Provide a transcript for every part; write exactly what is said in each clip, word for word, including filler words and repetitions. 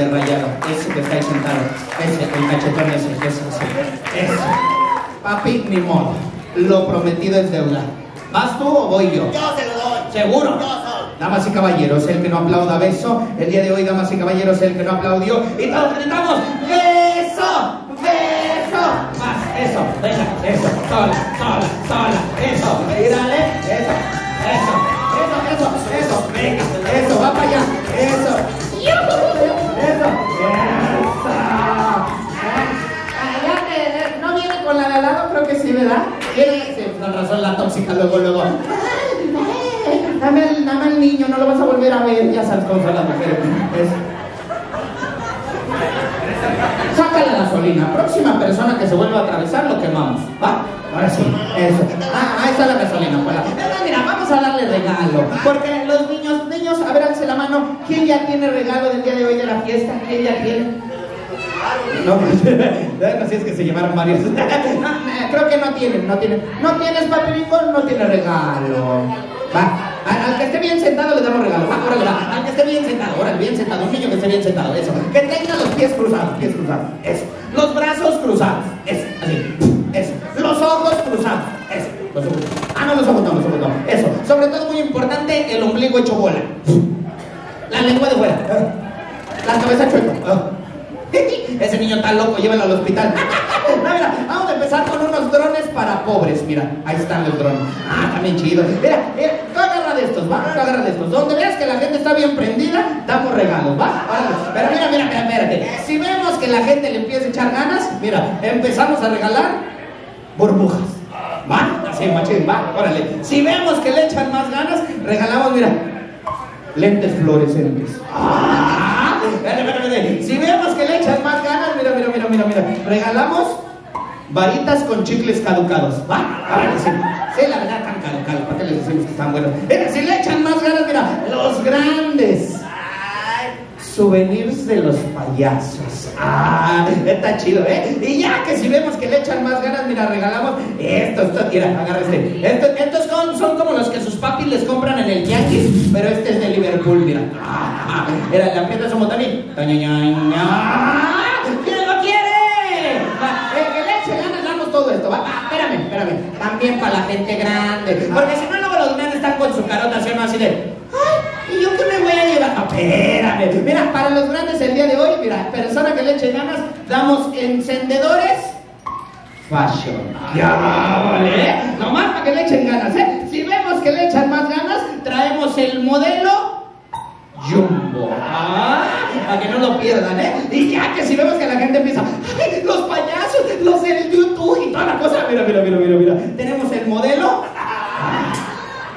de rayado, ese que está ahí sentado, ese, el cachetón ese, ese, ese, ese. Papi, ni modo, lo prometido es deuda. ¿Vas tú o voy yo? Yo se lo doy. ¿Seguro? Yo soy. Damas y caballeros, el que no aplauda, beso. El día de hoy, damas y caballeros, el que no aplaudió, y todos gritamos, ¡beso! ¡Beso! Más, eso, venga, eso, sola, sola, sola, eso, y dale, eso, eso, eso, eso, eso, venga, eso, va para allá, eso, eso, eso. No viene con la de al lado, creo que sí, ¿verdad? Sí, con razón la tóxica, luego, luego. Dame al dame al niño, no lo vas a volver a ver, ya sabes cómo son las mujeres. Saca la gasolina, próxima persona que se vuelva a atravesar lo quemamos, ¿va? Ahora sí, eso. Ah, ahí está la gasolina, pues. Pero mira, vamos a darle regalo, porque los niños, niños, a ver, alce la mano, ¿quién ya tiene regalo del día de hoy de la fiesta? ¿Quién ya tiene? No, no, si es que se llevaron varios. No, creo que no tienen, no tienen. No tienes papelito, no tiene regalo. Va. Al, al que esté bien sentado le damos regalo. Va, órale, va. Al que esté bien sentado, órale, bien sentado. Un niño que esté bien sentado, eso. Que tenga los pies cruzados, pies cruzados, eso. Los brazos cruzados, eso, así, eso. Los ojos cruzados, eso. Los ojos. Ah, no, los ojos no, los ojos no, eso. Sobre todo, muy importante, el ombligo hecho bola. La lengua de fuera. La cabeza chueca. Ese niño está loco, llévalo al hospital. No, mira, vamos a empezar con unos drones para pobres. Mira, ahí están los drones. Ah, también chido. Mira, mira, tú agarra de estos, va, tú agarra de estos. Donde veas que la gente está bien prendida, damos regalos, va. Pero mira, mira, mira, espérate. Si vemos que la gente le empieza a echar ganas, mira, empezamos a regalar burbujas. Va, así machín, va, órale. Si vemos que le echan más ganas, regalamos, mira, lentes fluorescentes. ¡Ah! Si vemos que le echas más ganas, mira, mira, mira, mira, mira, regalamos varitas con chicles caducados, ¿va? Ahora sí, sí, la verdad están caducados, ¿para qué les decimos que están buenos? Mira, si le echan más ganas, mira, los grandes. Ay, souvenirs de los payasos. Ah, está chido, ¿eh? Y ya que si vemos que le echan más ganas, mira, regalamos esto, esto, mira, agarra este. Estos, estos son, son como los que sus papis les compran en el tianguis, pero este es de Liverpool, mira. Ah, mira, la fiesta somos también. ¡Ah! ¿Quién lo quiere? Va, el que le eche ganas, damos todo esto, va. Ah, espérame, espérame. También para la gente grande. Porque si no, luego los niños están con su carota, ¿sí o no? Así de... ¡Ay! ¿Y yo qué me voy a llevar? No, espérame. Mira, para los grandes el día de hoy, mira, persona que le eche ganas, damos encendedores... Fashion. Ya, vale. Nomás para que le echen ganas, ¿eh? Si vemos que le echan más ganas, traemos el modelo... Jumbo. Ah, para que no lo pierdan, ¿eh? Y ya que si vemos que la gente empieza, ¡ay, los payasos, los del YouTube y toda la cosa! Mira, mira, mira, mira, mira. Tenemos el modelo. Ah,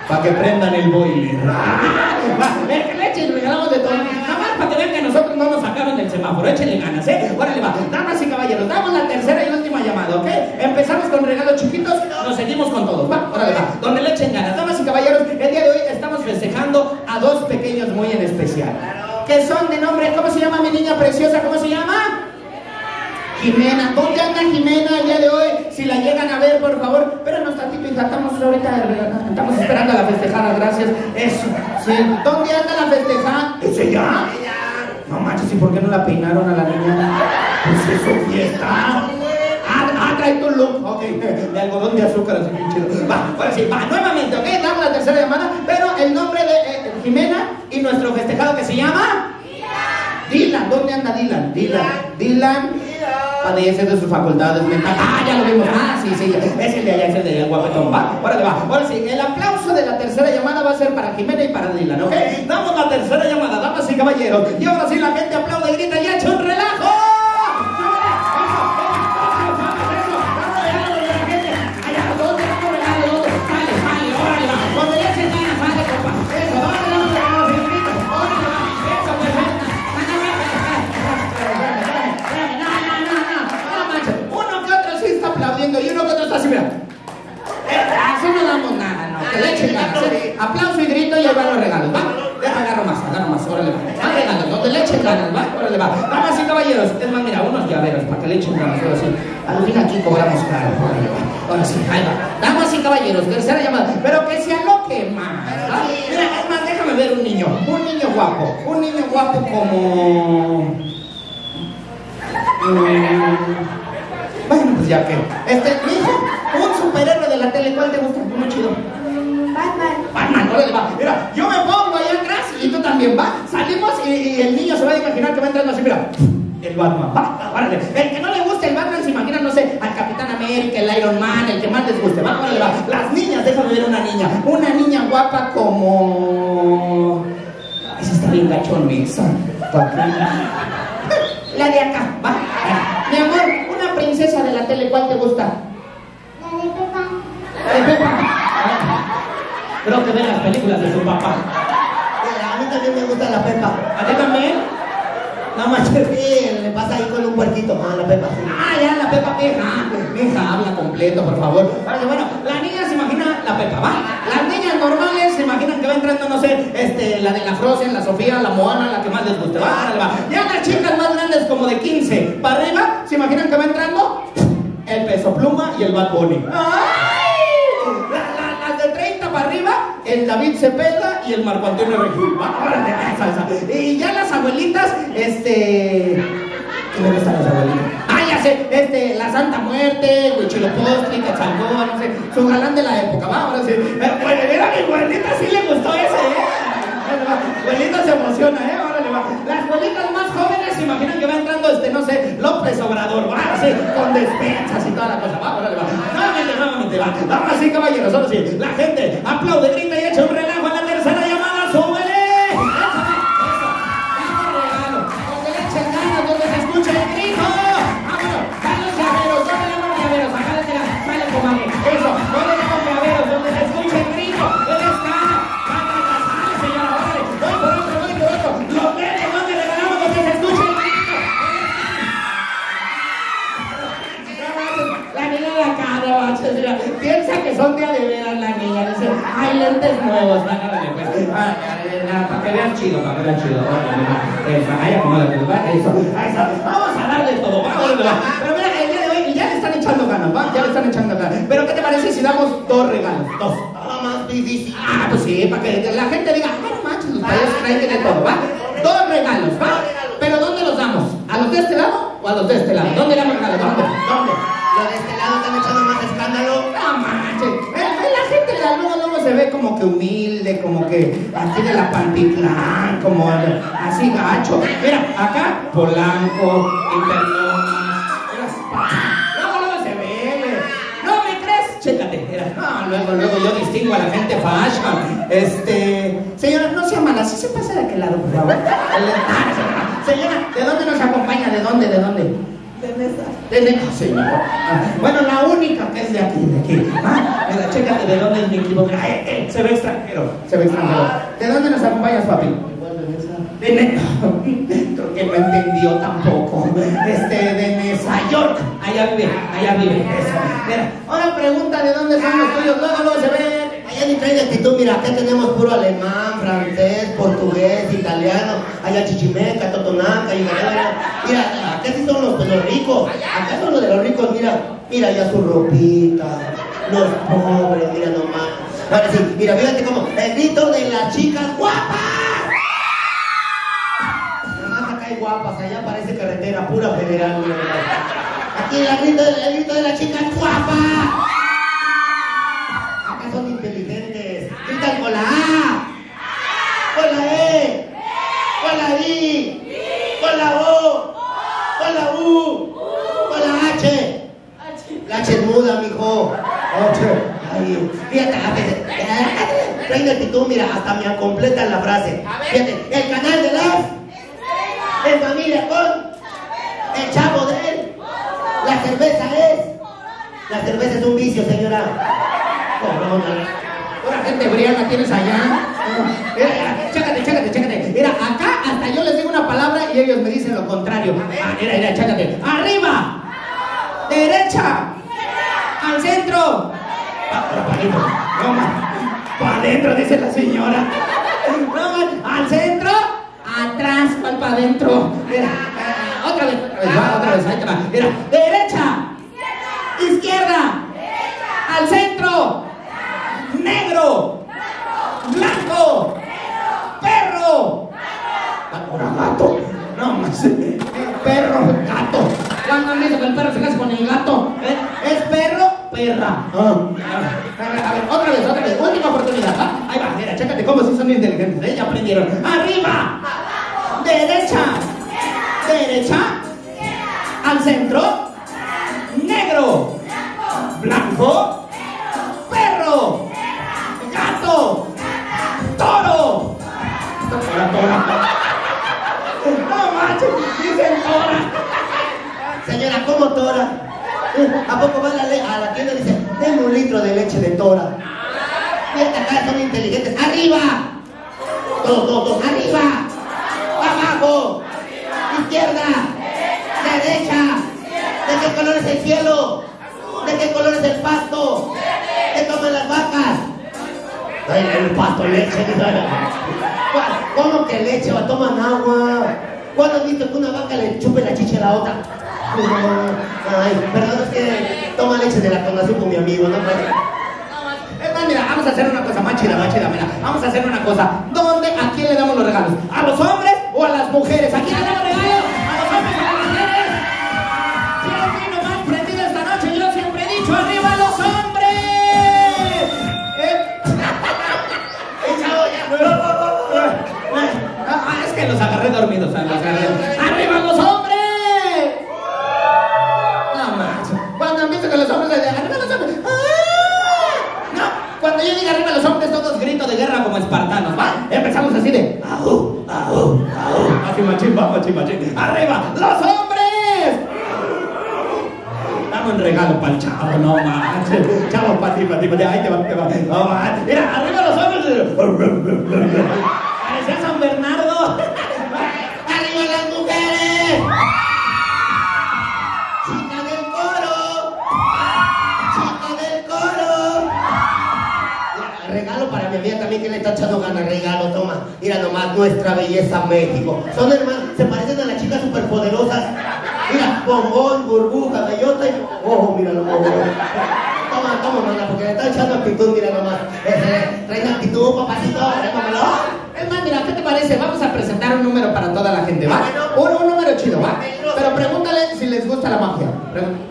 para que prendan el boiler. Ah, le echen, regalamos de todo. Nada más para que vean que nosotros no nos sacaron del semáforo. Échenle ganas, ¿eh? Órale, va. Damas y caballeros, damos la tercera y última llamada, ¿ok? Empezamos con regalos chiquitos, nos seguimos con todos. Va, órale, va. Donde le echen ganas. Damas y caballeros, el día de hoy estamos festejando a dos pequeños muy en especial, claro, que son de nombre, ¿cómo se llama mi niña preciosa? ¿Cómo se llama? Jimena. ¿Dónde anda Jimena el día de hoy? Si la llegan a ver, por favor, pero nos tantito y tratamos ahorita, estamos esperando a la festejada, gracias. Eso, sí. ¿Dónde anda la festejada? ¿Es ella? No manches, ¿y por qué no la peinaron a la niña? Pues es su fiesta. Ah, trae tu look, ok, de algodón de azúcar, así bien chido. Va, ahora sí, va, nuevamente, ok, damos la tercera llamada, pero el nombre de eh, Jimena y nuestro festejado que se llama... Dylan. Dylan, ¿dónde anda Dylan? Dylan, Dylan, padece de sus facultades mentales. Ah, ya lo vimos, ah, sí, sí, es el de allá, es el de allá, guapetón, va, ahora te va. Ahora sí, el aplauso de la tercera llamada va a ser para Jimena y para Dylan, ok, damos la tercera llamada, damas y caballeros, y ahora sí la gente aplaude y grita y echa un relajo. Y uno que otro está así, mira. Así no damos nada, no. Que le echen ganas. Aplauso y grito y ahí van los regalos, ¿va? Deja, agarro más, agarro más, órale, va. Más regalos, no te le echen ganas, ¿va? Órale, va. Damas y caballeros, es más, mira, unos llaveros para que le echen ganas, ahora sí. Al fin aquí cobramos caro, órale, va. Ahora sí, ahí va. Damas y caballeros, tercera llamada. Pero que sea lo que más, ¿va? Mira, es más, déjame ver un niño. Un niño guapo. Un niño guapo como... Mm. Bueno, pues ya que. Este, hijo, un superhéroe de la tele, ¿cuál te gusta? Muy chido. Batman. Batman, no le va. Mira, yo me pongo allá atrás y tú también, ¿va? Salimos y, y el niño se va a imaginar que va entrando así, mira. El Batman, va, órale. El que no le guste el Batman se imagina, no sé, al Capitán América, el Iron Man, el que más les guste, va, órale, va. Las niñas, déjame ver una niña. Una niña guapa como... Ay, se está bien gachón, mi hija. La de acá, va. Mi amor, una princesa de la tele, ¿cuál te gusta? La de Pepa. La de Pepa. Creo que ven las películas de su papá. A mí también me gusta la Pepa. ¿A ti también? No manches, bien, le pasa ahí con un puerquito. Ah, la Pepa. Ah, ya, la Pepa, mija. Mija, habla completo, por favor. Vale, bueno, la niña se imagina la Pepa, va. Las niñas normales se imaginan que va entrando, no sé, este, la de la Frozen, la Sofía, la Moana, la que más les guste. Vale, va. Ya las chicas más grandes, como de quince para arriba, se imaginan que va entrando el Peso Pluma y el Bad Bunny. ¡Ay! La, la, las de treinta para arriba, el David Cepeda y el Marco Antonio Regil. Y ya las abuelitas, este... ¿Qué le gustan las abuelitas? Ah, ya sé, este, la Santa Muerte, Huichilopostri, Cachalgó, no sé, su galán de la época, va, ahora sí. Pero, bueno, mira, a mi abuelita sí le gustó ese, ¿eh? Abuelita se emociona, ¿eh? Ahora le va. Las abuelitas más jóvenes se imaginan que va entrando, este, no sé, López Obrador, va, ahora sí, con despensas y toda la cosa, va, ahora le va. No, no, no, no, no, va. Ahora sí, caballeros, ahora sí, la gente aplaude, grita y echa un relajo en la tercera llamada, súbele. Son de veras la niña, dice, hay lentes nuevos, bájale, pues, para que vean chido, para que vean chido, vamos a darle todo, vamos a darle. Pero mira, el día de hoy ya le están echando ganas, ¿va? Ya le están echando ganas. Pero ¿qué te parece si damos dos regalos? Dos. Nada más difícil. Ah, pues sí, para que la gente diga, ah, no manches, los payasos traen de todo, ¿va? Dos regalos, ¿va? Pero ¿dónde los damos? ¿A los de este lado o a los de este lado? ¿Dónde damos regalos? ¿Dónde? ¿Dónde? Los de este lado están echando más escándalo. Luego, luego se ve como que humilde, como que aquí de la Pantitlán, como así gacho. Mira, acá, Polanco, Interloma. Luego, luego se ve. ¿No me crees? Chécate. Mira. No, luego, luego yo distingo a la gente fashion. Este. Señora, no sea mala, ¿sí se pasa de aquel lado, por favor? Señora, ¿de dónde nos acompaña? ¿De dónde? ¿De dónde? De mesa. De mesa, señor. Ah, bueno, la única que es de aquí, de aquí. Ah, mira, chécate de dónde es mi equipo. Mira, eh, eh, se ve extranjero. Se ve extranjero. ¿De dónde nos acompañas, papi? De Mesa. Creo que no entendió tampoco. Este, de Mesa York. Allá vive, allá vive. Eso. Mira, ahora pregunta de dónde son los tuyos. Luego, luego se ven. Allá ni trae de actitud, mira, acá tenemos puro alemán, francés, portugués, italiano, allá chichimeca, totonaca, y mira, acá sí son los, pues, los ricos, acá son los de los ricos, mira, mira ya su ropita, los pobres, mira nomás. Ahora sí, mira, fíjate como el grito de las chicas guapas. Nomás acá hay guapas, allá parece carretera, pura federal, mira. Aquí el grito, el grito de las chicas guapas. Con la A, con la E, con la I, con la O, con la U, con la H. La H es muda, mijo. Ay, fíjate, trae de actitud, mira, hasta me completa la frase. Fíjate, el canal de las, en familia con, el chavo de él, la cerveza es, la cerveza es un vicio, señora. Corona. Ahora gente briana tienes allá. Mira, mira, chécate, chécate, chécate. Mira, acá hasta yo les digo una palabra y ellos me dicen lo contrario. Ah, mira, mira, chécate. Arriba, derecha, al centro. Para adentro. No más. Para adentro, dice la señora. No más. Al centro, atrás, para para adentro. Mira, eh, otra vez, otra vez, va, otra vez, ahí te va. Mira, derecha, izquierda, al centro. Negro, blanco, perro, gato, no más, perro, gato. Oh. A ver, a ver, otra vez, otra vez, última oportunidad, ¿ah? Ahí va, mira, chécate cómo sí son inteligentes, ¿eh? Ya aprendieron. ¡Arriba! ¡Abajo! ¡Derecha! ¡Derecha! ¡Derecha! ¡Al centro! ¡Atrás! ¡Negro! ¡Blanco! ¡Blanco! ¡Perro! ¡Gato! ¡Toro! ¡Tora, tora! ¡No manches! ¡Dicen tora! Señora, ¿cómo tora? ¿A poco va a la tienda y dice, deme un litro de leche de tora? Mira, acá son inteligentes. ¡Arriba! ¡Dos, dos, dos! ¡Arriba! ¡Abajo! ¡Izquierda! ¡Derecha! ¿De qué color es el cielo? ¿De qué color es el pasto? ¿Qué toman las vacas? Ay, el pasto, leche. ¿Cómo que leche? Toman agua. ¿Cuándo has visto que una vaca le chupe la chicha a la otra? Ay, perdón, es que toma leche de la tonación con mi amigo, ¿no? Es más, mira, vamos a hacer una cosa más chida, más chida, mira. Vamos a hacer una cosa. ¿Dónde, a quién le damos los regalos? ¿A los hombres o a las mujeres? ¿A quién le damos regalos? ¿A los hombres o a las mujeres? ¿Quién vino más prendido esta noche? Yo siempre he dicho, arriba los hombres. Ah, es que los agarré dormidos, los agarré. ¡Arriba los hombres! No manches. Cuando han visto que los hombres le arriba los hombres. ¡Ah! No, cuando yo diga arriba los hombres, todos grito de guerra como espartanos, ¿va? Empezamos así de ¡aú! ¡Aú! ¡Aú! Así machín, va, machín, machín. ¡Arriba! ¡Los hombres! Dame un regalo para el chavo, no manches. Chavo, para ti, para ti, para ti. Ahí te va, te va. No manches. Mira, arriba los hombres. ¡Parecía San Bernardo! ¡Arriba las mujeres! ¡Chica del coro! ¡Chica del coro! Mira, regalo para mi amiga también que le está echando ganas. Regalo, toma. Mira nomás, nuestra belleza México. Son hermanas, se parecen a las chicas superpoderosas. Mira, bombón, burbuja, bellote. ¡Ojo, mira los bombones! Toma, toma, hermana, porque le está echando actitud, mira nomás. Trae la actitud, papacito, tómalo. Mira, ¿qué te parece? Vamos a presentar un número para toda la gente, ¿va? Bueno, un, un número chido, ¿va? Pero pregúntale si les gusta la magia.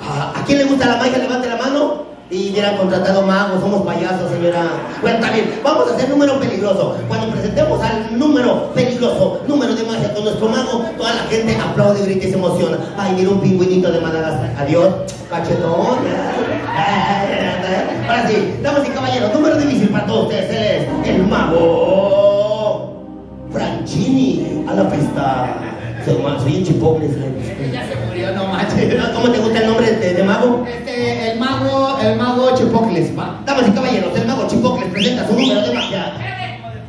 ¿A, ¿A quién le gusta la magia? Levante la mano. Y hubieran contratado magos, somos payasos, señora. Bueno, también, vamos a hacer número peligroso. Cuando presentemos al número peligroso, número de magia con nuestro mago, toda la gente aplaude, grita y se emociona. Ay, mira un pingüinito de Madagascar. Adiós, cachetón. Ahora sí, damas y caballeros, número difícil para todos ustedes es el mago Franchini, a la pista. Soy un chipotle. Ya se murió, no manches. ¿Cómo te gusta el nombre de, de mago? Este, el mago, el mago Chipocles, va. Damas y caballeros, el mago Chipocles presenta su número de magia.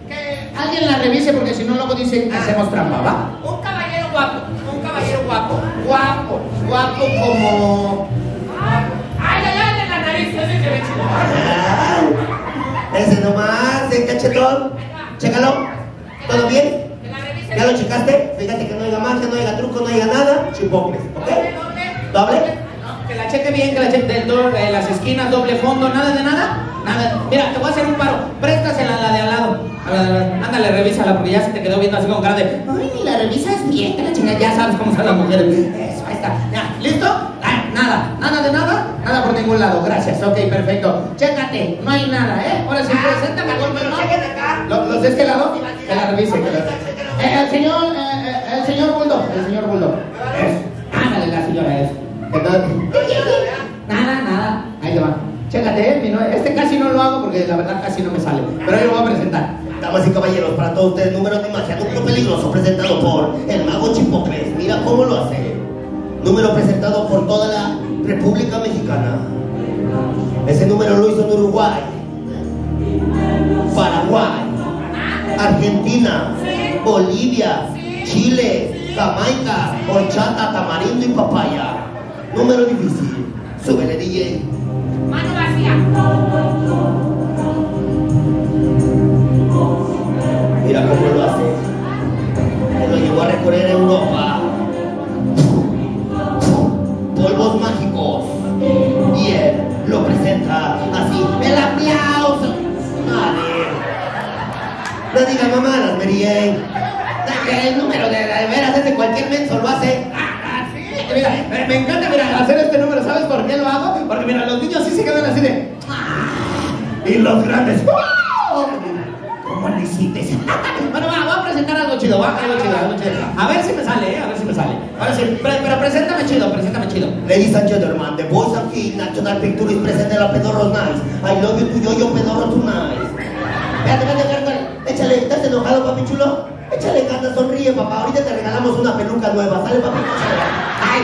Que alguien la revise porque si no luego dicen que hacemos trampa, ¿va? Un caballero guapo, un caballero guapo, guapo, guapo como... ¡Ay, ay, ay! De la nariz, yo soy que me chido. Ese nomás, el cachetón. Chécalo. ¿Todo bien? ¿Ya lo checaste? Fíjate que no haya magia, no haya truco, no haya nada. Chipocles, ¿ok? ¿Doble? No, que la cheque bien, que la cheque del doble, las esquinas, doble fondo, nada de nada. Nada. Mira, te voy a hacer un paro. Préstasela a la de al lado. Ándale, revísala, porque ya se te quedó viendo así con cara de... Ay, ni la revisas bien, que la chica ya sabes cómo son las mujeres. Eso, ahí está. Ya, ¿listo? Ah, nada, nada de nada, nada por ningún lado. Gracias, ok, perfecto. Chécate, no hay nada, ¿eh? Ahora sí, ah, preséntame. Pero chéquete acá. ¿Lo, los de este lado? Que la revise, que la revise. Eh, el señor, eh, eh, el señor Bulldog, el señor Bulldog. Ándale, la señora es. Nada, nada. Ahí le va. Chécate, eh, este casi no lo hago porque la verdad casi no me sale. Pero ahí lo voy a presentar. Damas y caballeros, para todos ustedes, número de magia, número peligroso, presentado por el mago Chipocles. Mira cómo lo hace. Número presentado por toda la República Mexicana. Ese número lo hizo en Uruguay, Paraguay, Argentina, Bolivia, Chile, Jamaica, horchata, tamarindo y papaya. Número difícil. Súbele, D J. Mano vacía. Mira cómo lo hace. Se lo llevó a recorrer Europa. Polvos mágicos. Y él lo presenta así. ¡El aplauso! Madre. No diga mamá, las Mary Jane. El número de, de veras, desde cualquier menso lo hace. Ah, sí. porque mira, me, me encanta mira, hacer este número, ¿sabes por qué lo hago? Porque mira, los niños sí se quedan así de... Y los grandes... ¿Cómo lo hiciste? Bueno, va, voy a presentar algo chido, va, algo chido, algo chido. A ver si me sale, eh, a ver si me sale. Ahora sí, pre, pero preséntame chido, preséntame chido. Ladies and gentlemen, the boss of the National Pictures presenta la Pedorro Nice. I love you, yo, yo, Pedorro Nice. Espérate, espérate, espérate. Échale, ¿estás enojado, papi chulo? Échale ganas, sonríe, papá. Ahorita te regalamos una peluca nueva. Sale, papi. Ay,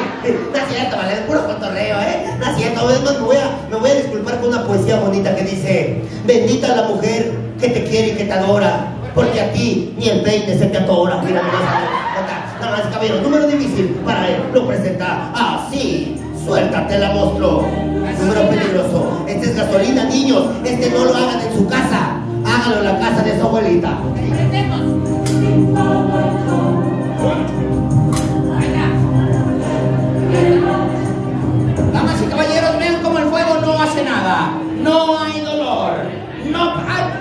no es cierto, vale, es puro cotorreo, ¿eh? No es cierto, es más, me voy a, me voy a disculpar con una poesía bonita que dice: bendita la mujer que te quiere y que te adora, porque a ti ni el peine se te atora. Mira, no, nada más, cabello, número difícil para él, lo presenta así. Suéltate la monstruo. Número peligroso. Este es gasolina, niños. Este no lo hagan en su casa. Hágalo en la casa de su abuelita. Damas y caballeros, vean como el fuego no hace nada. No hay dolor. No. Ay, ay.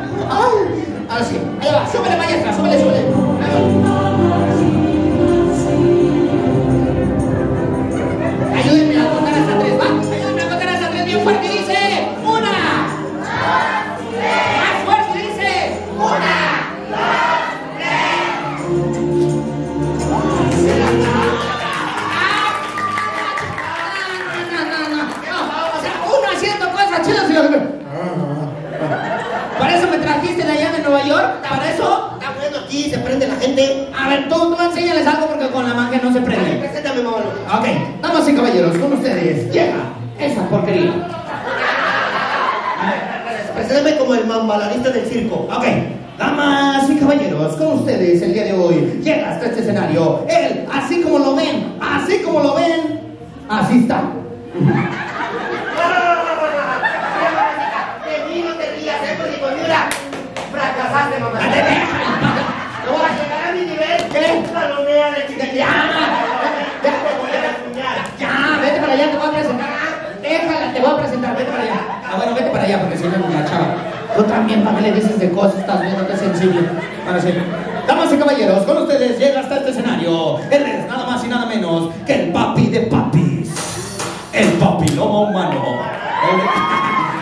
Ahora sí. Ahí va. Súbele, maestra. Súbele, súbele. Ayúdenme a contar hasta tres, ¿va? Ayúdenme a contar hasta tres bien fuerte y dice: una. Dos. Tres. Más fuerte dice: una. Nueva York, para eso está bueno, aquí se prende la gente. A ver, tú, tú enséñales algo porque con la magia no se prende. Ay, preséntame, mamá. Ok, damas y caballeros, con ustedes llega esa porquería. A ver, preséntame como el mambalarista del circo. Ok, damas y caballeros, con ustedes el día de hoy llega hasta este escenario. Él, así como lo ven, así como lo ven, así está. Fracasaste, mamá. ¡Te dejan! No voy a llegar a mi nivel. ¿Qué? Palomea de chica. ¡Ya! ¡Ya! ¡Te voy a enseñar! ¡Ya! ¡Vete para allá! ¡Te voy a presentar! ¡Déjala! ¡Te voy a presentar! ¡Vete para allá! Ah, bueno, vete para allá porque si no es una chava. Tú también, ¿para qué le dices de cosas? Estás viendo que es sensible. Ahora sí. Damas y caballeros, con ustedes llega hasta este escenario. Él es nada más y nada menos que el papi de papis. El papiloma humano.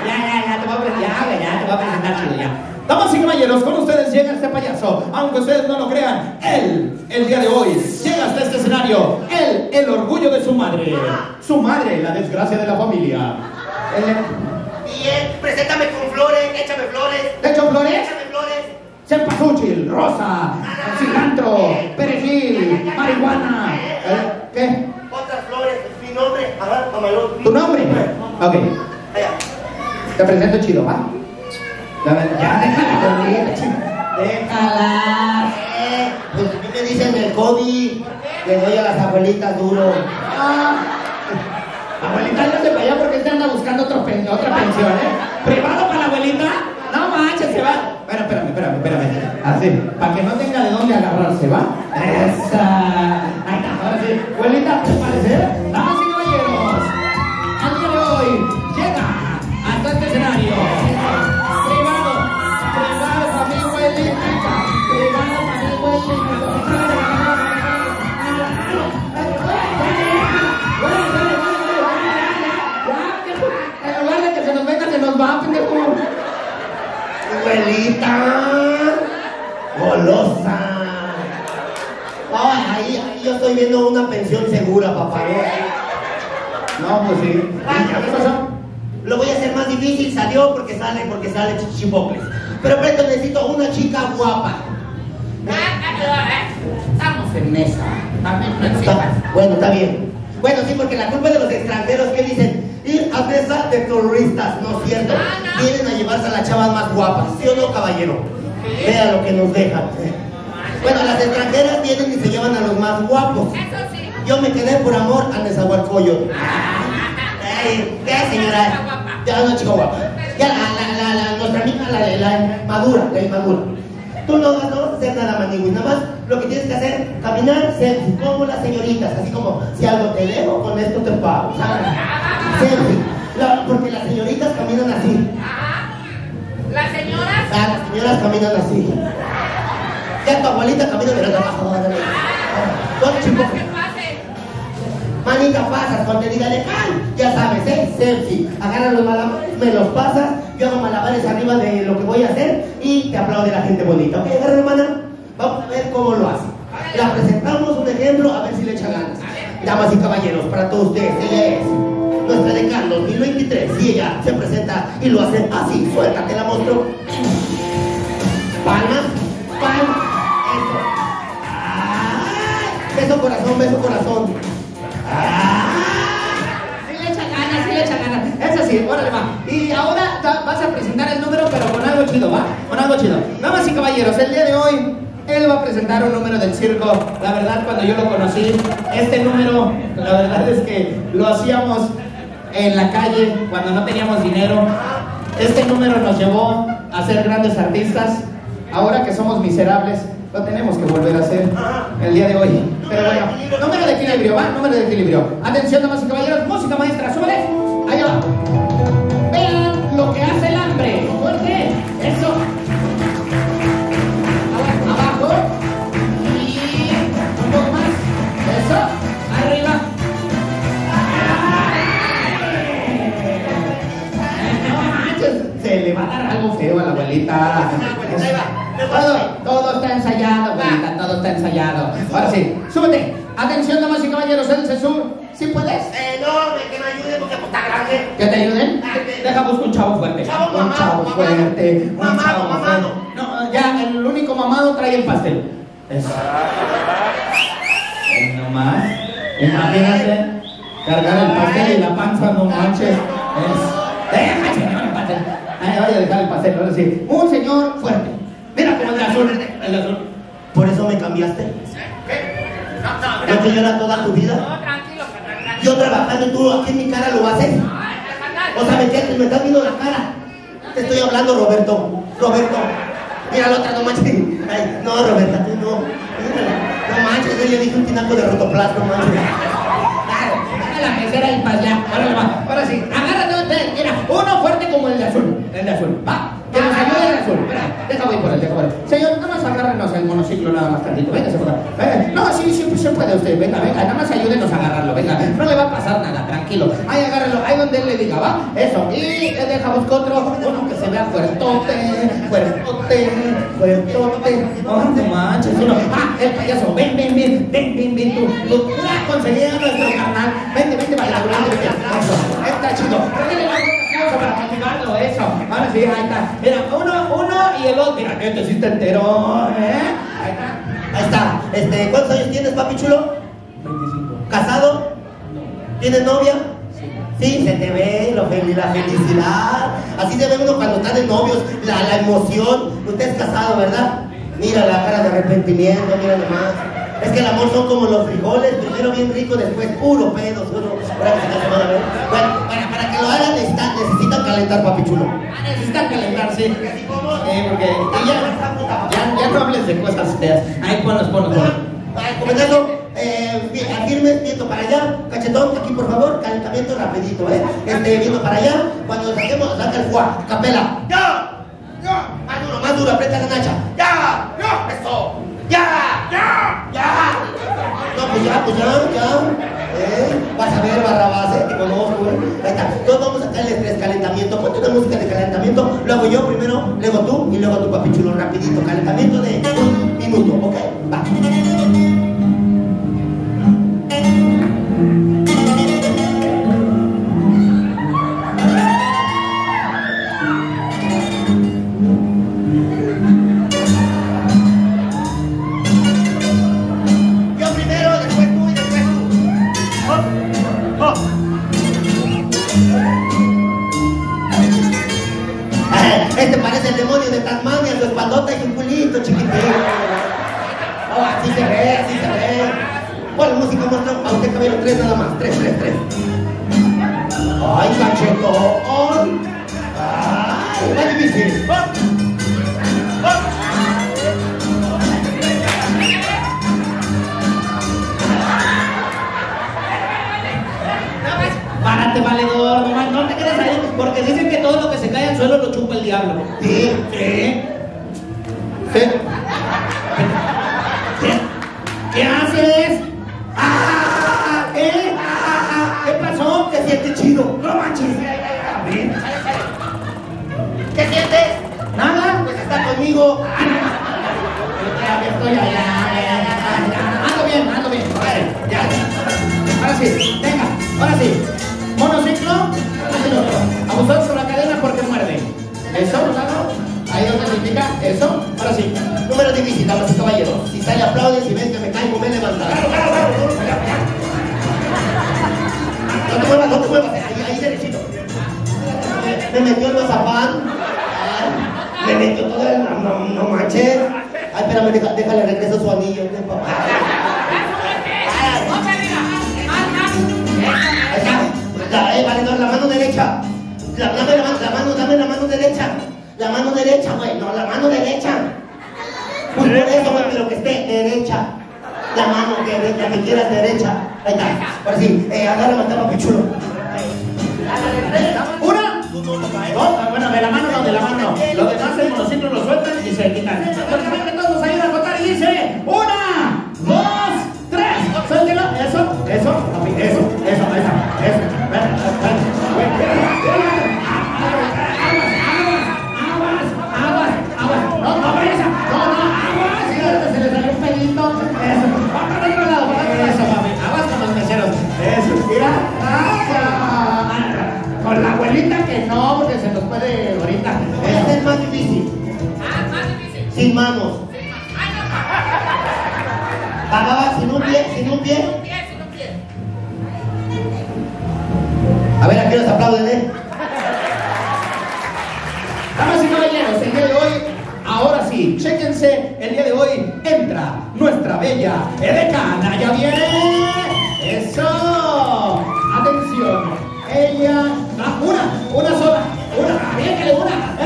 Ya, ya, ya. Te voy a presentar. Ya, ya. Te voy a presentar, chido, ya. Damas y caballeros, con ustedes llega este payaso. Aunque ustedes no lo crean, él, el día de hoy, llega hasta este escenario. Él, el orgullo de su madre. Su madre, la desgracia de la familia. Él... Bien, preséntame con flores, échame flores. ¿Te echo flores? Échame flores. Cempasúchil, rosa, cilantro, ¿qué? Perejil, ¿qué? marihuana. ¿Eh? ¿Qué? Otras flores, mi nombre. Ajá, mamalón. ¿Tu nombre? Ok. Allá. Te presento chido, ¿va? Ya, déjala dormir, déjala. Eh, pues a mí me dicen el COVID, le doy a las abuelitas duro. Ah, abuelita, no se vaya porque te anda buscando otro pen, otra pensión, ¿eh? ¿Privado para la abuelita? No manches, se va. Bueno, espérame, espérame, espérame. Así, para que no tenga de dónde agarrarse, ¿va? Esa. Ahí está, ahora sí. Abuelita, ¿te parece? Damas y caballeros, al día de hoy llega hasta este escenario. Va, pendejo. Abuelita golosa. Oh, ahí, ahí yo estoy viendo una pensión segura, papá. No, pues sí. ¿Qué pasó? Lo voy a hacer más difícil, salió porque sale, porque sale chichipocles. Pero presto necesito una chica guapa. Estamos en mesa. Bueno, está bien. Bueno, sí, porque la culpa de los extranjeros, ¿qué dicen? Ir a mesa de terroristas, ¿no es cierto? Ah, no. Vienen a llevarse a las chavas más guapas, ¿sí o no, caballero? ¿Qué? Vea lo que nos dejan. Bueno, las extranjeras vienen y se llevan a los más guapos. Eso sí. Yo me quedé por amor a Nezahualcóyotl. Ay, ¿qué, señora? Ya no, chico guapa. Ya, la, la, la, la, nuestra amiga, la, la madura, la inmadura. Tú no vas a hacer nada, manigüe, nada más lo que tienes que hacer, caminar sexy, como las señoritas, así como, si algo te dejo, con esto te pago, ¿sabes? Sexy, la, porque las señoritas caminan así. ¿Las señoras? Ah, las señoras caminan así. Ya tu abuelita camina, mira, abajo, abajo, abajo. Todo chico. Manita, pasa, contenido legal, ya sabes, ¿eh? Sepsi, agarra los malabares, me los pasas, yo hago malabares arriba de lo que voy a hacer y te aplaude la gente bonita. Ok, agarra, hermana, vamos a ver cómo lo hace. La presentamos un ejemplo, a ver si le echa ganas. Damas y caballeros, para todos ustedes, ella es nuestra decana dos mil veintitrés y ella se presenta y lo hace así. Suéltate, la monstruo. Palmas, palmas, eso. ¡Ay! Beso corazón, beso corazón. ¡Ay! Sí le echa ganas, sí le echa ganas. Es así, órale, va. Y ahora vas a presentar el número, pero con algo chido, ¿va? Con algo chido. Damas y caballeros, el día de hoy él va a presentar un número del circo. La verdad, cuando yo lo conocí, este número, la verdad es que lo hacíamos en la calle cuando no teníamos dinero. Este número nos llevó a ser grandes artistas. Ahora que somos miserables, lo tenemos que volver a hacer el día de hoy. Pero bueno, número de equilibrio, ¿va? Número de equilibrio. Atención, damas y caballeros, música maestra, súbele. Ahí va. Vean lo que hace el hambre. Fuerte, eso. Le va a dar algo feo a la abuelita. Todo, todo está ensayado, abuelita, todo está ensayado. Ahora sí, súbete. Atención, damas y caballeros, él se sube. ¿Sí puedes? Eh, no, que me ayuden porque está grande. ¿Que te ayuden? Deja, busco un chavo fuerte. Chavo, un chavo fuerte. Mamado, un chavo mamado. No, ya, el único mamado trae el pastel. Eso. No más. Imagínate, cargar el pastel y la panza, no manches. Deja, señor, el pastel. Ay, voy a dejar el pastel, ahora sí. Un señor fuerte. Mira como el azul, el azul. ¿Por eso me cambiaste? ¿No? ¿No que yo era toda tu vida? No, tranquilo, tranquilo. Yo trabajando, tú aquí en mi cara lo haces. No, o sea, me quedas, me estás viendo la cara. Te estoy hablando, Roberto. Roberto. Mira la otra, no manches. Ay, no, Roberta, tú no. No manches, yo le dije un tinaco de rotoplas, no manches. Claro, dale la mesera y para allá. Ahora, ahora sí, agárrate, mira, uno fuerte como el de azul. El de azul, va, que nos ayude el azul. Espera, deja voy por él, deja por él. Señor, nada más agárrenos el monociclo, nada más tantito. Venga, se puede. Venga. No, sí, siempre se puede usted. Venga, venga, nada más ayúdenos a agarrarlo. Venga, no le va a pasar nada, tranquilo. Ahí agárrelo, ahí donde él le diga, va. Eso, y dejamos con otro, uno que se vea fuertote, fuertote, fuertote. No te manches, uno. Ah, el payaso, ven, ven, ven, ven, ven, ven, tú. Tú has conseguido nuestro canal. Vente, vente, baila, baila. Está chido. Para continuarlo, eso. Ahora sí, ahí está. Mira, uno, uno y el otro. Mira, que te hiciste entero, ¿eh? Ahí está. Ahí está. Este, ¿cuántos años tienes, papi chulo? veinticinco. ¿Casado? No. ¿Tienes novia? Sí. Sí, se te ve lo feliz, la felicidad. Así se ve uno cuando está de novios, la, la emoción. Usted es casado, ¿verdad? Mira la cara de arrepentimiento, mira nomás. Es que el amor son como los frijoles, primero bien rico, después puro pedo, puro. Bueno, para, para que lo hagan necesitan, necesitan calentar, papi chulo. Ah, necesitan calentar, sí. Porque si como, eh, porque ya, ya, ya no hables de cosas feas. Ahí ponlos, ponlos, ponlos. Comenzando, eh, afirme, viento para allá, cachetón, aquí por favor, calentamiento rapidito, eh. Este, viento para allá, cuando saquemos, saca el fuá, capela. ¡Ya! ¡Ya! Más duro, más duro, aprieta la nacha. ¡Ya! ¡Ya! ¡Eso! ¡Ya! ¡Ya! ¡Ya! No, pues ya, pues ya, ya. ¿Eh? Vas a ver, Barrabás, ¿eh? Te conozco, güey. Ahí está. Todos vamos a hacer el tres calentamiento. Ponte una música de calentamiento. Lo hago yo primero, luego tú y luego tu papi chulo. Rapidito, calentamiento de un minuto, ¿ok? Va. ¿Qué haces? ¡Ah! ¿Qué? conmigo. Estoy allá. Ando bien, ando bien. A ver, ya. Ahora sí, venga, ahora sí. Monociclo, abusar sobre la cadena porque muerde. Eso, ¿no? Ahí donde significa eso. Ahora sí. Número difícil, damas y caballeros. Si sale, aplaude. Si ven que me caigo, me levanta. Claro, claro, claro. No te muevas, no te muevas. Ahí, ahí derechito. Me metió el mazapán. Me metió todo el... No, no manches. Ay, espérame, déjale, déjale, regreso su anillo, ¿qué, papá? ¡No te digas! ¡Más, la mano derecha! La, dame, la, la mano, dame la mano derecha. La mano derecha, güey. No, la mano derecha. Pues por eso, güey, pero que esté derecha. La mano que, la que quieras derecha. Ahí está. Ahora sí, eh, agárrame el tapa, pichulo. ¡Una! ¡Dos! Bueno, de la mano, no, de la mano. Lo demás es monociclo, lo sueltan y se quitan. Sin manos. Pagaba sin un pie, sin un pie. A ver, aquí los aplauden, ¿eh? Damas y caballeros, el día de hoy, ahora sí, chéquense, el día de hoy entra nuestra bella edecana. ¿Ya viene? ¡Eso! Atención, ella... Ah, una, una sola, una, bien que una.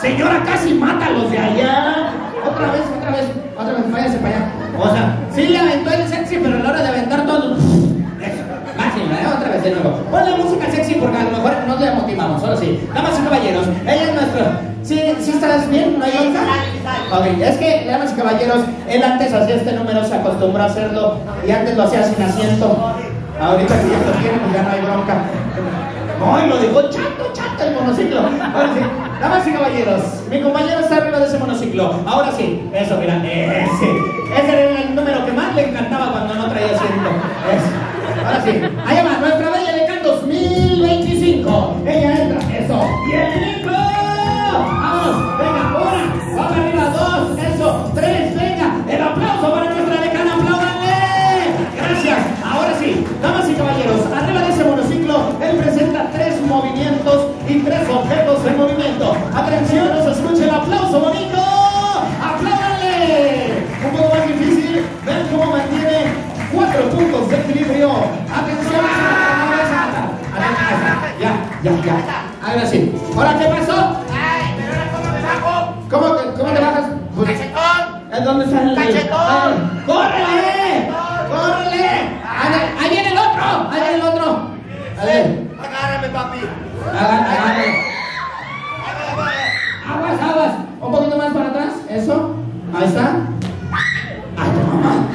Señora, casi mata a los de allá. Otra vez, otra vez, otra vez, váyanse para allá. O sea, sí le aventó el sexy, pero a la hora de aventar todo. Eso, máxima, ¿eh? Otra vez de nuevo. Ponle música sexy porque a lo mejor no le motivamos, solo sí. Damas y caballeros, ella es nuestra. ¿Sí, sí estás bien? ¿No hay onda? Ok, es que, damas y caballeros, él antes hacía este número, se acostumbró a hacerlo y antes lo hacía sin asiento. Ahorita que ya lo tienen, ya no hay bronca. ¡Ay, lo dijo chato, chato el monociclo! Ahora sí, damas y caballeros, mi compañero está arriba de ese monociclo. Ahora sí, eso, mira, ese. Ese era el número que más le encantaba cuando no traía asiento. Eso. Ahora sí, allá va, nuestra bella edecán dos mil veinticinco. Ella entra, eso. ¡Bien, rico! ¡Vamos! Venga, una, vamos arriba, dos, eso, tres, venga. El aplauso para nuestra edecana, apláudanle. Gracias. Ahora sí, damas y caballeros, arriba de ese monociclo, él presenta tres movimientos y tres objetos en movimiento. Atención, nos escuche el aplauso bonito. ¡Apláudanle! Un poco más difícil, ven cómo mantiene cuatro puntos de equilibrio. Atención, ya, ya, ya. Ahora sí. ¿Ahora qué pasó? Ay, pero ahora cómo me bajo. ¿Cómo te, cómo te bajas? ¡Cachetón! ¿En dónde sale? ¡Cachetón! ¡Córrele! ¡Córrele! ¡Ahí viene el otro! ¡Ahí viene el otro! A ver. Agárrame, papi. Agárrame. Aguas, aguas. Un poquito más para atrás. Eso. Ahí está. ¡Ay, tu mamá!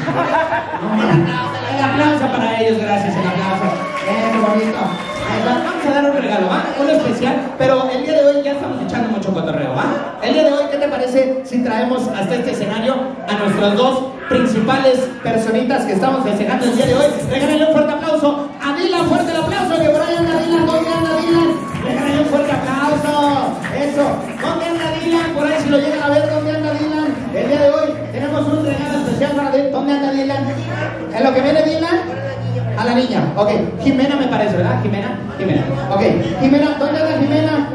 El aplauso para ellos, gracias. El aplauso. Eh, qué bonito. Ahí está. Vamos a dar un regalo, ¿va? Uno especial. Pero el día de hoy ya estamos echando mucho cotorreo, ¿va? El día de hoy, ¿qué te parece si traemos hasta este escenario a nuestros dos principales personitas que estamos festejando el día de hoy? Regálenle un fuerte aplauso a Dylan, fuerte el aplauso, que por ahí anda Dylan, ¿dónde anda Dylan? Regálenle un fuerte aplauso, eso, ¿dónde anda Dylan? Por ahí si lo llegan a ver, ¿dónde anda Dylan? El día de hoy tenemos un regalo especial para Dylan, ¿dónde anda Dylan? ¿En lo que viene Dylan? A la niña, ok, Jimena me parece, ¿verdad? Jimena, Jimena, ok, Jimena, ¿dónde anda Jimena?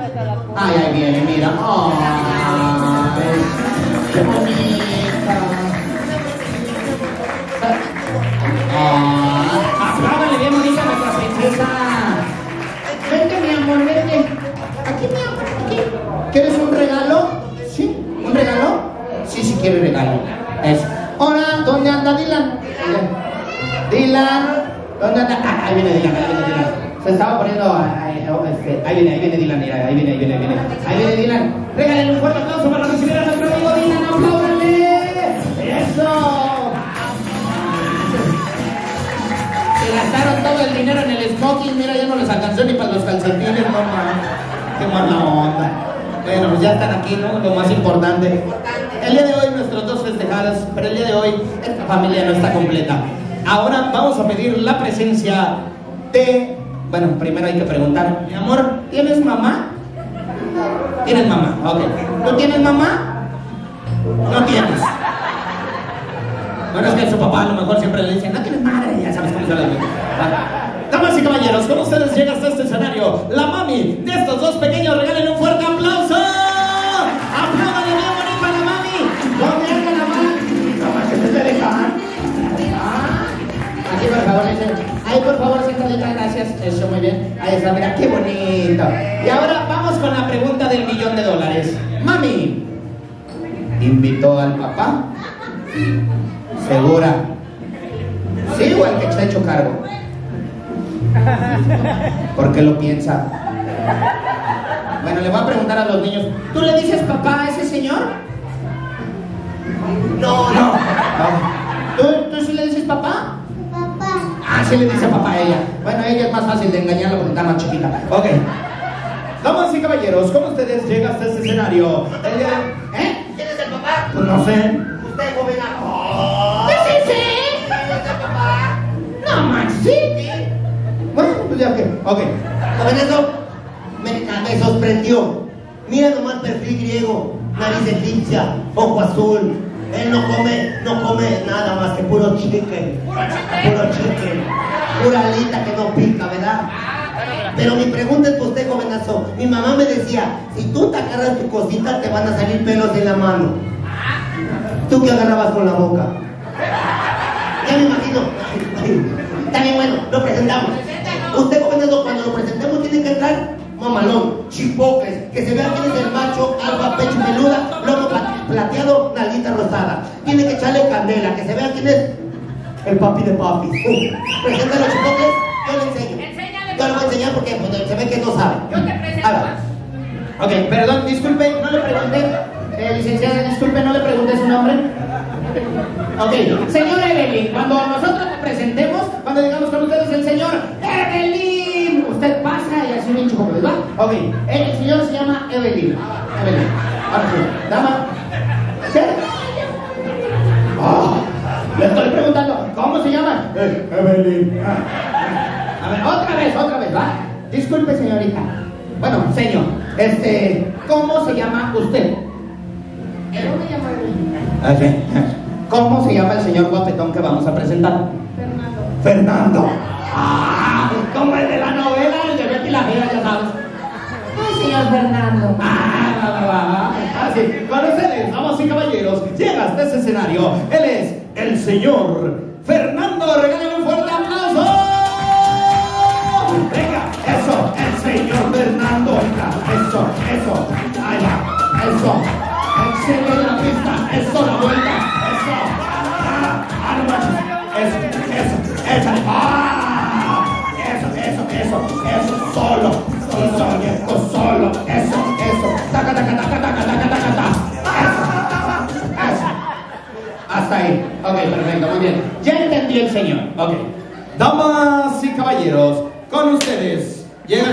Ay, ahí viene, mira, oh, qué bonita. Ah, apláudale bien bonita a nuestra princesa. Vente, mi amor, vente. Aquí, mi amor, aquí. ¿Quieres un regalo? ¿Sí? ¿Un regalo? Sí, sí quiero un regalo. Eso. Hola, ¿dónde anda Dylan? Dylan. Dylan. ¿Dónde anda? Ah, ahí viene Dylan, ahí viene Dylan. Se estaba poniendo... Ahí, oh, este, ahí viene, ahí viene Dylan, mira, ahí viene, ahí viene, ahí viene. Ahí viene Dylan. Regálale un fuerte aplauso para recibir a nuestro amigo Dylan. ¡Apláudale! ¡Eso! Gastaron todo el dinero en el smoking, mira, ya no les alcanzó ni para los calcetines, no, no. qué mala onda. Bueno, ya están aquí, ¿no? Lo más importante. importante. El día de hoy, nuestros dos festejadas, pero el día de hoy, esta familia no está completa. Ahora vamos a pedir la presencia de... Bueno, primero hay que preguntar, mi amor, ¿tienes mamá? ¿Tienes mamá? Ok. ¿Tú tienes mamá? No tienes. Bueno, es que su papá a lo mejor siempre le dice, no tienes madre, ya sabes cómo se la dice. Damas y caballeros, con ustedes llega hasta este escenario la mami de estos dos pequeños. Regalen un fuerte aplauso. ¡Aplaudan de nuevo para la mami! ¡No me hagan la mami! ¡No más que te esté dejando! Aquí, por favor, dice, ay, por favor, cinco letras, gracias. Eso, muy bien. Ahí está, mira, qué bonito. Y ahora vamos con la pregunta del millón de dólares. Mami, ¿invitó al papá? ¿Segura? ¿Sí o el que está hecho cargo? ¿Por qué lo piensa? Bueno, le voy a preguntar a los niños. ¿Tú le dices papá a ese señor? No, no. ¿Tú, tú sí le dices papá? Papá. Ah, sí le dice papá a ella. Bueno, a ella es más fácil de engañarla porque está más chiquita. Ok. Damas y caballeros, ¿cómo ustedes llegan hasta este escenario? ¿Eh? ¿Quién es el papá? Pues no sé. ¿Usted, joven? ¡Oh! ¿Qué es ese? No manches. Bueno, pues ya que, ok. ¿Saben eso? Me, me sorprendió. Mira nomás, perfil griego, nariz egipcia, ojo azul. Él no come, no come nada más que puro chicle. Puro chicle. Puro chicle. Pura alita que no pica, ¿verdad? Pero mi pregunta es por usted, jovenazo. Mi mamá me decía, si tú te agarras tu cosita te van a salir pelos en la mano. ¿Tú qué agarrabas con la boca? Ya me imagino. Está bien, bueno, lo presentamos. Usted, jovenazo, cuando lo presentemos tiene que entrar mamalón, chipocles, que se vea quién es el macho, alba, pecho peluda, lomo plateado, nalguita rosada. Tiene que echarle candela, que se vea quién es el papi de papi. Uh, presenta los chipocles, yo le enseño. Enséñale, yo le voy a enseñar porque pues, se ve que no sabe. Yo te presento. Ahora. Ok, perdón, disculpe, no le pregunté. Eh, licenciada, disculpe, no le pregunté su nombre. Ok, señora Evelyn, cuando nosotros te presentemos, cuando digamos con ustedes el señor Evelyn, usted pasa y hace un hincho, ¿verdad? Ok, el señor se llama Evelyn. Evelyn, ahora sí, dama. ¿Qué? Oh, le estoy preguntando, ¿cómo se llama? Es Evelyn. A ver, otra vez, otra vez, ¿va? Disculpe, señorita. Bueno, señor, este, ¿cómo se llama usted? Yo me llamo Evelyn. Ok. ¿Cómo se llama el señor guapetón que vamos a presentar? Fernando. ¡Fernando! ¡Ah! Como el de la novela, el de Betty la Fea, ya sabes. ¡Ay, señor Fernando! ¡Ah! Va, va, va. Ah, sí. Con ustedes, damas y caballeros, llega hasta ese escenario. Él es el señor Fernando. Regálame un fuerte aplauso. Venga, eso, el señor Fernando. Venga, eso, eso. Ahí va, eso. Excelente la pista, eso la vuelta. Eso, eso, eso, ah, eso, eso, eso, eso, solo, solo, esto solo, eso, eso, taca, taca, taca, taca, taca, taca, taca, eso, eso, hasta ahí, ok, perfecto, muy bien, ya entendí el señor, ok, damas y caballeros, con ustedes, llega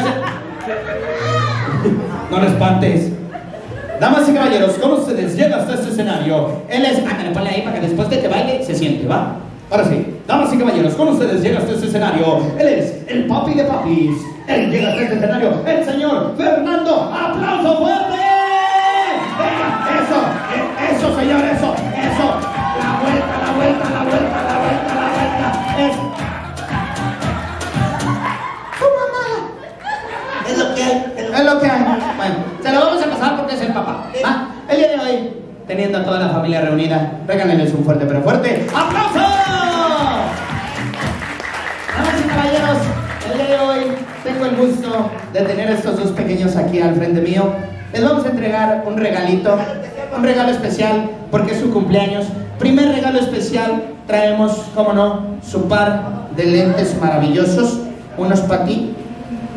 no les espantes. Damas y caballeros, con ustedes, llega hasta este escenario, él es, ándale, ponle ahí para que después de que baile se siente, va. Ahora sí, damas y caballeros, con ustedes llega hasta este escenario. Él es el papi de papis. Él llega hasta este escenario, el señor Fernando. ¡Aplauso fuerte! Venga, eso, eso señor, eso, eso. La vuelta, la vuelta, la vuelta, la vuelta, la vuelta. Eso. ¡Oh, mamá! Es lo que hay. Es lo que hay. Bueno, se lo vamos a pasar porque es el papá. ¿Ah? El día de hoy, teniendo a toda la familia reunida, regálenles un fuerte pero fuerte. ¡Aplauso! Caballeros, el día de hoy tengo el gusto de tener a estos dos pequeños aquí al frente mío. Les vamos a entregar un regalito, un regalo especial porque es su cumpleaños. Primer regalo especial, traemos, como no, su par de lentes maravillosos. Unos para ti,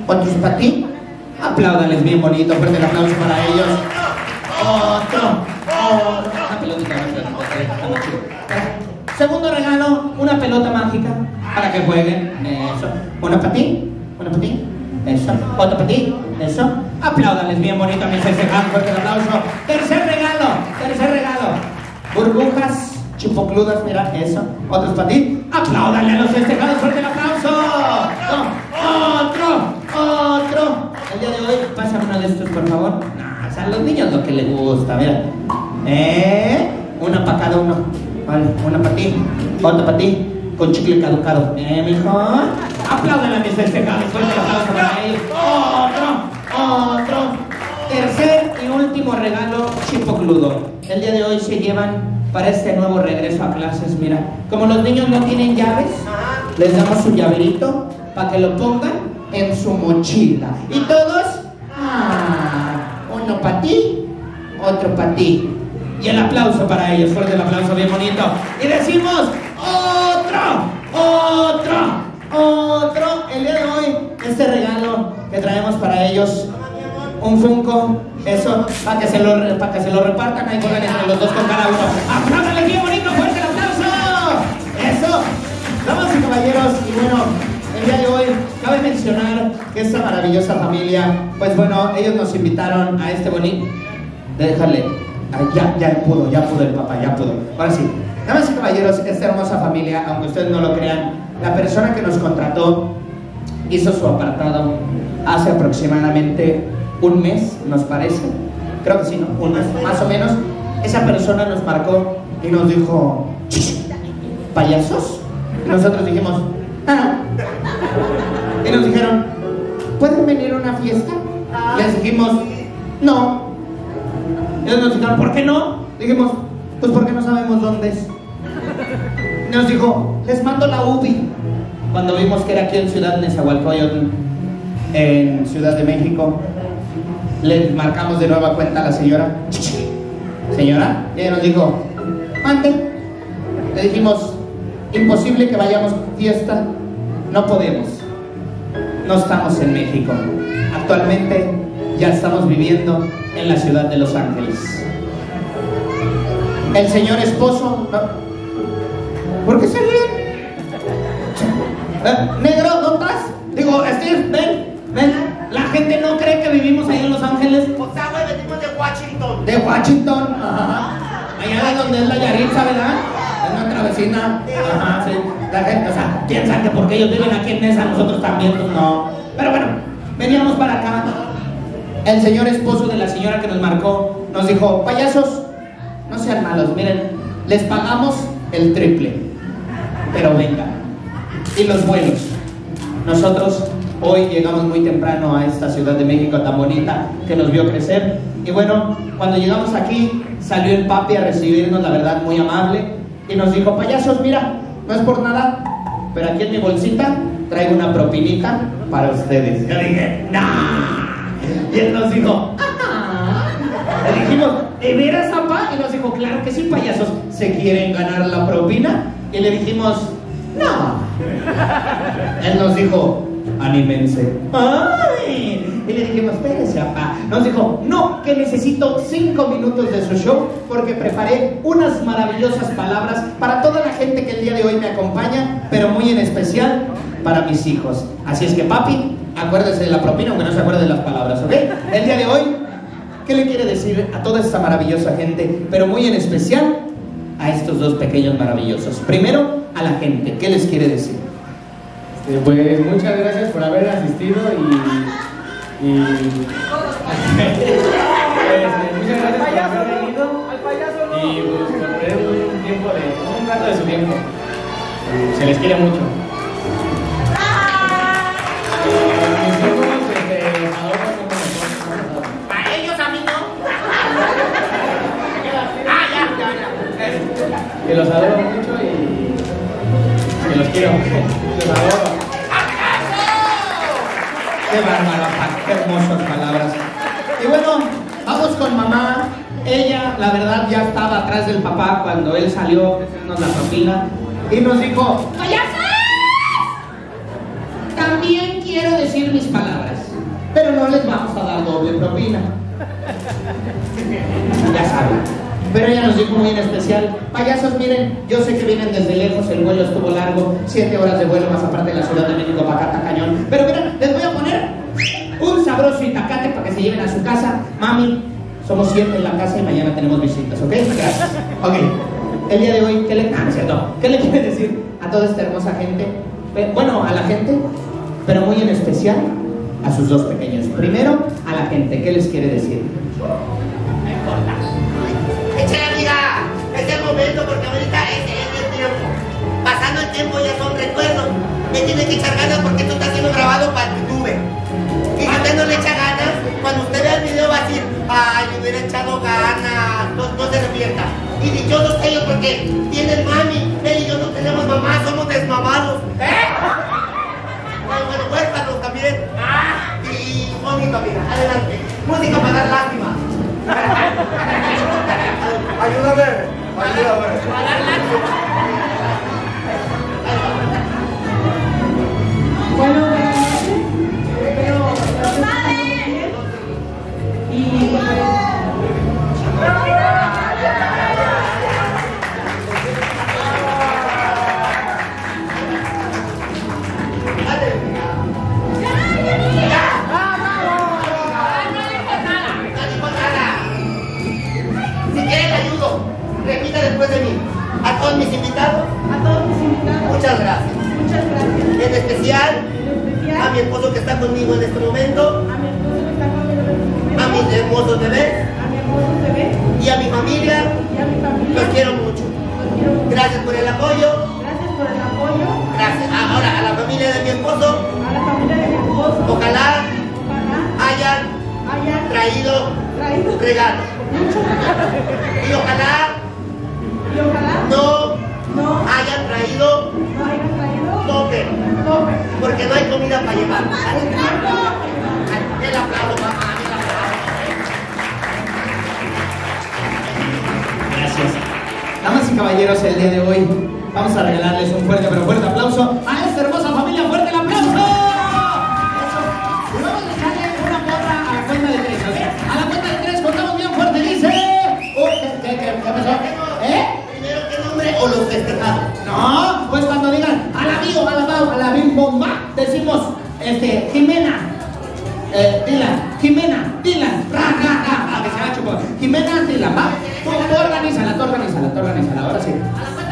otros para ti. Apláudales bien bonito, fuerte el aplauso para ellos. Otro, otro. Una pelotita, una pelotita. Segundo regalo, una pelota mágica. Para que jueguen, eso. Una para ti, una para ti, eso. Otra para ti, Eso, apláudales bien bonito a mis festejados, fuerte el aplauso. Tercer regalo, tercer regalo. Burbujas chupocludas, mira, eso. Otros para ti, apláudale a los festejados, fuerte el aplauso. Otro, otro. El día de hoy, pásame uno de estos, por favor. No, o sea, a los niños lo que les gusta, mira. Eh, una para cada uno. Vale, una para ti, otra para ti. Con chicle caducado. Eh, mijo. Apláudale a mis festejados, fuerte el aplauso para ellos. Otro. Tercer y último regalo chipocludo. El día de hoy se llevan para este nuevo regreso a clases, mira. Como los niños no tienen llaves, les damos su llaverito para que lo pongan en su mochila. Y todos, ah, uno para ti, otro para ti. Y el aplauso para ellos, fuerte el aplauso bien bonito. Y decimos, otro, otro, otro. El día de hoy, este regalo que traemos para ellos, un Funko, eso, para que se lo, para que se lo repartan ahí con entre los dos con cada uno. ¡Apláudale bien bonito, fuerte el aplauso! ¡Eso! Damas y caballeros, y bueno, el día de hoy cabe mencionar que esta maravillosa familia, pues bueno, ellos nos invitaron a este bonito... Déjale, ay, ya, ya pudo, ya pudo el papá, ya pudo. Ahora sí, damas y caballeros, esta hermosa familia, aunque ustedes no lo crean, la persona que nos contrató hizo su apartado hace aproximadamente... un mes, nos parece, creo que sí, ¿no? Un mes, más o menos. Esa persona nos marcó y nos dijo, ¿payasos? Y nosotros dijimos, ah, no. Y nos dijeron, ¿pueden venir a una fiesta? Les dijimos, no. Ellos nos dijeron, ¿por qué no? Dijimos, pues porque no sabemos dónde es. Y nos dijo, les mando la U B I. Cuando vimos que era aquí en Ciudad Nezahualcóyotl, en Ciudad de México, le marcamos de nueva cuenta a la señora. Señora, y ella nos dijo, mande. Le dijimos, imposible que vayamos a fiesta, no podemos. No estamos en México. Actualmente ya estamos viviendo en la ciudad de Los Ángeles. El señor esposo, ¿no? ¿Por qué se ríen? ¿Eh? Negro, ¿no estás? Digo, Steve, ven, ven. La gente no cree que vivimos ahí en Los Ángeles. O sea, güey, venimos de Washington. De Washington, ajá. Allá de donde es la Yaritza, ¿verdad? Es nuestra vecina. Ajá, sí. La gente, o sea, piensan que porque ellos viven aquí en Nesa, nosotros también, pues no. Pero bueno, veníamos para acá. El señor esposo de la señora que nos marcó nos dijo, payasos, no sean malos, miren, les pagamos el triple. Pero venga. Y los vuelos. Nosotros... hoy llegamos muy temprano a esta Ciudad de México tan bonita que nos vio crecer. Y bueno, cuando llegamos aquí, salió el papi a recibirnos, la verdad, muy amable. Y nos dijo, payasos, mira, no es por nada, pero aquí en mi bolsita traigo una propinita para ustedes. Yo dije, ¡no! Y él nos dijo, ¡ah! Le dijimos, ¿de veras, papá? Y nos dijo, claro que sí, payasos, ¿se quieren ganar la propina? Y le dijimos, ¡no! Él nos dijo, anímense. ¡Ay! Y le dijimos, espérese, papá. Nos dijo, no, que necesito cinco minutos de su show porque preparé unas maravillosas palabras para toda la gente que el día de hoy me acompaña, pero muy en especial para mis hijos. Así es que, papi, acuérdese de la propina, aunque no se acuerde de las palabras, ¿ok? El día de hoy, ¿qué le quiere decir a toda esta maravillosa gente, pero muy en especial a estos dos pequeños maravillosos? Primero, a la gente, ¿qué les quiere decir? Pues muchas gracias por haber asistido y, y... pues, muchas gracias por haber venido y pues, por tener un tiempo de un rato de su tiempo. Se les quiere mucho. A ellos, a mí no. Ah, ya, ya, ya. Que los adoro mucho y que los quiero. Los adoro. ¡Qué bárbaro, qué hermosas palabras! Y bueno, vamos con mamá. Ella, la verdad, ya estaba atrás del papá cuando él salió a hacernos la propina y nos dijo, ¡payasos! También quiero decir mis palabras, pero no les vamos a dar doble propina. Ya saben. Pero ella nos dijo muy en especial, payasos, miren, yo sé que vienen desde lejos, el vuelo estuvo largo, siete horas de vuelo más aparte de la Ciudad de México para acá, cañón, pero miren, les voy a poner un sabroso itacate me lleven a su casa. Mami, somos siete en la casa y mañana tenemos visitas, ¿ok? Gracias. Ok. El día de hoy, ¿qué le, ah, no, cierto, ¿qué le quieres decir a toda esta hermosa gente? Bueno, a la gente, pero muy en especial a sus dos pequeños. Primero, a la gente, ¿qué les quiere decir? Me importa. ¡Échale, amiga! Es el momento porque ahorita es el tiempo. Pasando el tiempo ya son recuerdos. Me tienes que echar ganas porque esto está siendo grabado para YouTube. Y si usted no le echa ganas, cuando usted vea el video va a decir, ¡ay, me hubiera echado ganas! No, no se arrepienta. Y dichosos ellos porque tienen mami, él y yo no tenemos mamá, somos desmamados. ¿Eh? Ay, bueno, huérfanos también. Y bonito, amiga, adelante. Música para dar lástima. Ayúdame, ayúdame. Para dar lástima. Bueno, pues, pero... ¡No! Y pues... Después de mí, a todos mis invitados, a todos mis invitados, muchas gracias, muchas gracias, en especial, en especial a mi esposo que está conmigo en este momento, a mi esposo que está conmigo en este momento, a mis hermosos bebés, a mi hermoso bebé, y a mi familia, y a mi familia, los quiero mucho, los quiero mucho. Gracias por el apoyo, gracias por el apoyo, gracias. Ahora a la familia de mi esposo, a la familia de mi esposo, ojalá, ojalá hayan, hayan traído, traído regalos, y ojalá Y ojalá no, no hayan traído, no hayan traído tope, tope, porque no hay comida para llevar. El aplauso, mamá, el aplauso. Gracias. Damas y caballeros, el día de hoy vamos a regalarles un fuerte, pero fuerte aplauso a esta hermosa familia. ¡Fuerte el aplauso! Eso. Y vamos a echarle una porra a la cuenta de tres, ¿ok? A la cuenta de tres contamos bien fuerte, dice. Oh, ¿qué, qué, qué pasó? ¿Eh? O los festejados. No, pues cuando digan a la bio, a la bao, a la bim bomba, decimos, este, Jimena, eh, Dylan, Jimena, Dylan, ra, ra, ra, a que se haga chupón. Jimena, Dylan, va. Tú organízala, tú organízala, tú organízala, ahora sí.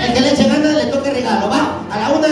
El que le eche ganas le toque regalo, va. A la una